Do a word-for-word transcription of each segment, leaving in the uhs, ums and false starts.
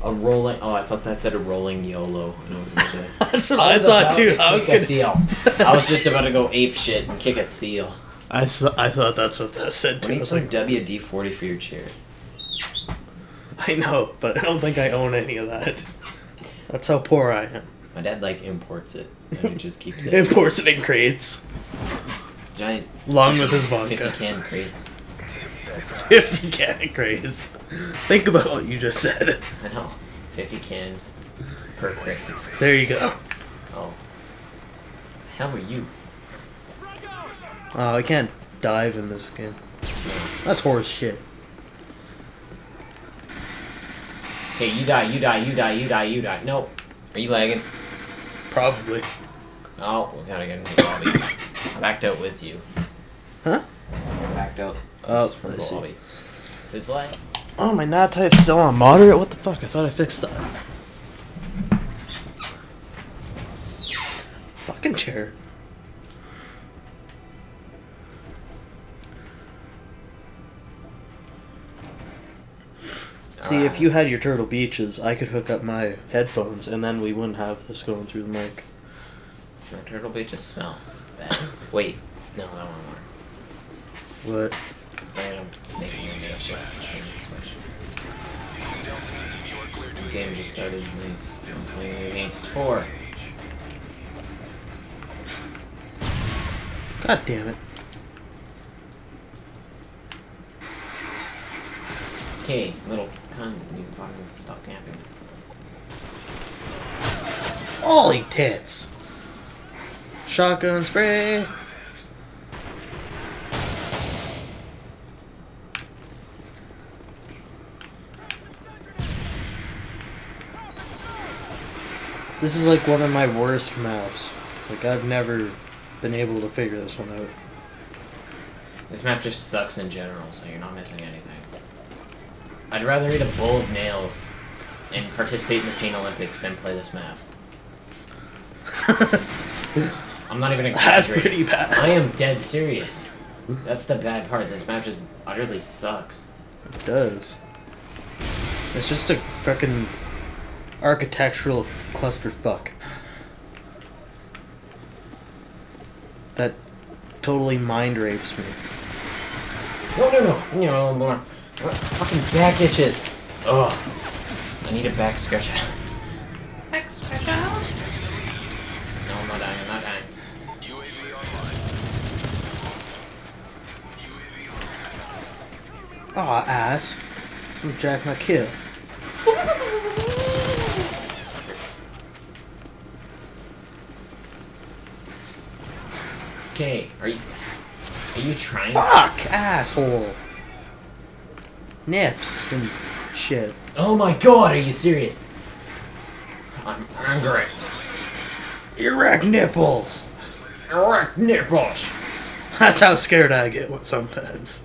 A rolling. Oh, I thought that said a rolling YOLO. And it was That's what I, I thought too. To I was gonna... seal. I was just about to go ape shit and kick a seal. I th I thought that's what that said too. What I was like, W D forty for your chair. I know, but I don't think I own any of that. That's how poor I am. My dad like imports it and it just keeps it. Imports it in crates. Giant. Long with his vodka. Fifty can crates. Fifty can crates. Think about what you just said. I know. Fifty cans per crate. There you go. Oh. How are you? Oh, I can't dive in this game. That's horse shit. Hey, you die, you die, you die, you die, you die. Nope. Are you lagging? Probably. Oh, we gotta get into the lobby. I backed out with you. Huh? I backed out. Oh, from the lobby. Is it lag? Oh, my N A T type's still on moderate? What the fuck? I thought I fixed that. Fucking chair. See, if you had your Turtle Beaches, I could hook up my headphones, and then we wouldn't have this going through the mic. Your Turtle Beaches smell bad. Wait. No, that won't work. What? Because I don't make a switch. The game just started, nice. I'm playing against four. God damn it. Okay, little cunt, you fucking stop camping. Holy tits! Shotgun spray! This is like one of my worst maps. Like, I've never been able to figure this one out. This map just sucks in general, so you're not missing anything. I'd rather eat a bowl of nails and participate in the Pain Olympics than play this map. I'm not even exaggerating. That's pretty bad. I am dead serious. That's the bad part. This map just utterly sucks. It does. It's just a frickin' architectural clusterfuck. That totally mind rapes me. No, no, no. No, more. What? Fucking back itches! Ugh. I need a back scratcher. Back scratcher? No, I'm not dying, I'm not dying. U A V online. Aw, ass. Some jack my kill. Okay, are you... Are you trying to... Fuck! Asshole! Nips and shit. Oh my god, are you serious? I'm angry. Erect nipples! Erect nipples! That's how scared I get sometimes.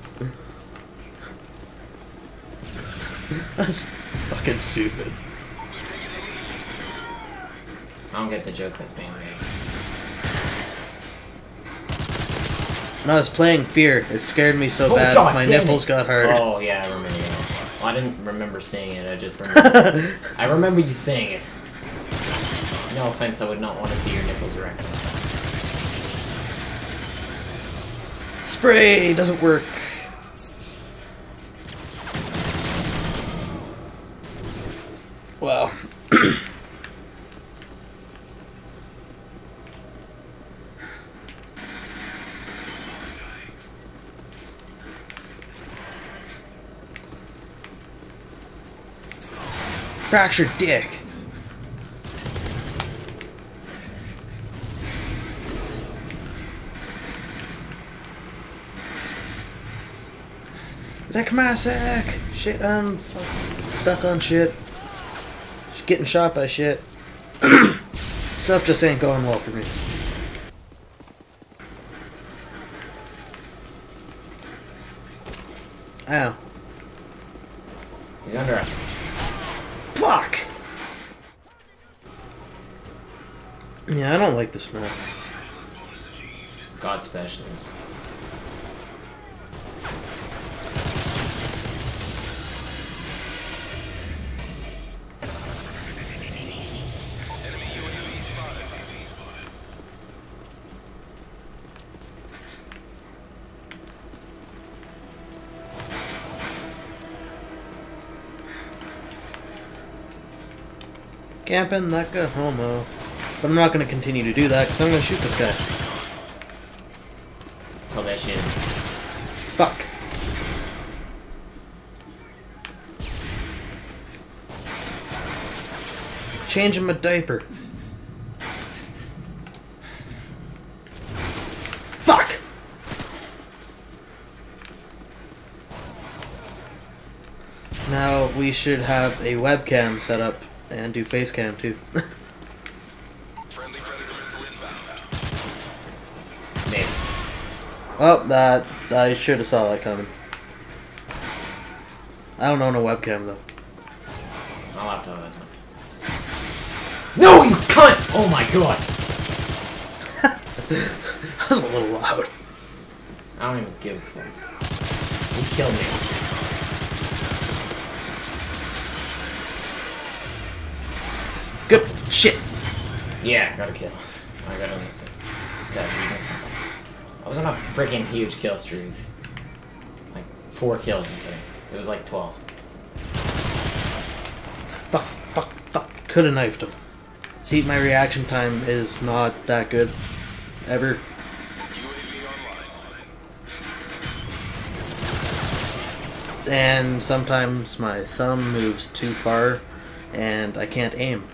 That's fucking stupid. I don't get the joke that's being made. No, I was playing Fear. It scared me so oh, bad God, my nipples it. got hard. Oh, yeah, I remember you. Well, I didn't remember saying it, I just remember. I remember you saying it. No offense, I would not want to see your nipples erect. Spray! Doesn't work. Wow. Fractured dick. Dick massac. Shit, I'm fucking stuck on shit. Just getting shot by shit. Stuff just ain't going well for me. Ow. He's under us. Fuck! Yeah, I don't like this map. God specials. Camping like a homo. But I'm not going to continue to do that because I'm going to shoot this guy. Oh, that shit. Fuck. Changing my diaper. Fuck! Now we should have a webcam set up and do face cam too. Friendly predator missile inbound. Maybe. Oh, that I should have saw that coming. I don't own a webcam though. My laptop has one. No, you cunt! Oh my god! That was a little loud. I don't even give a fuck. You killed me. Good shit! Yeah, got a kill. I got on the sixth. I was on a freaking huge kill streak. Like, four kills, I'm kidding. It was like twelve. Fuck, fuck, fuck. Coulda knifed him. See, my reaction time is not that good, ever. And sometimes my thumb moves too far, and I can't aim.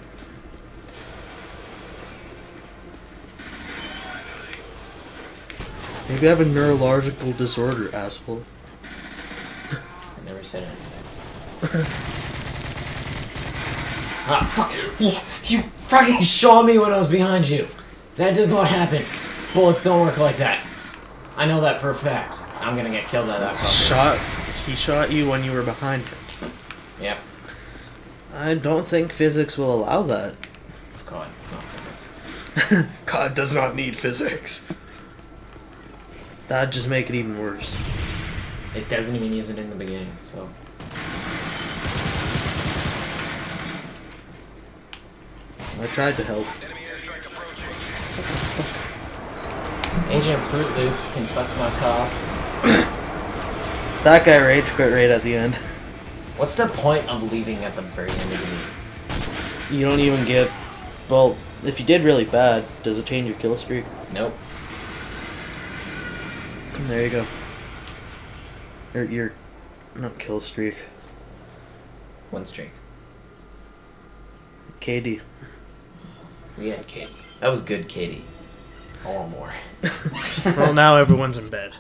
Maybe I have a neurological disorder, asshole. I never said anything. Ah, fuck! Yeah, you fucking shot me when I was behind you! That does not happen. Bullets don't work like that. I know that for a fact. I'm gonna get killed by that fucker. Shot... He shot you when you were behind him. Yep. I don't think physics will allow that. It's COD, not physics. COD does not need physics. That'd just make it even worse. It doesn't even use it in the beginning, so... I tried to help. Agent Fruit Loops can suck my cock. That guy rage quit right at the end. What's the point of leaving at the very end of the game? You don't even get... Well, if you did really bad, does it change your kill streak? Nope. There you go. Or your... Not kill streak. One streak. K D. Yeah, K D. That was good, K D. Or more. Well, now everyone's in bed.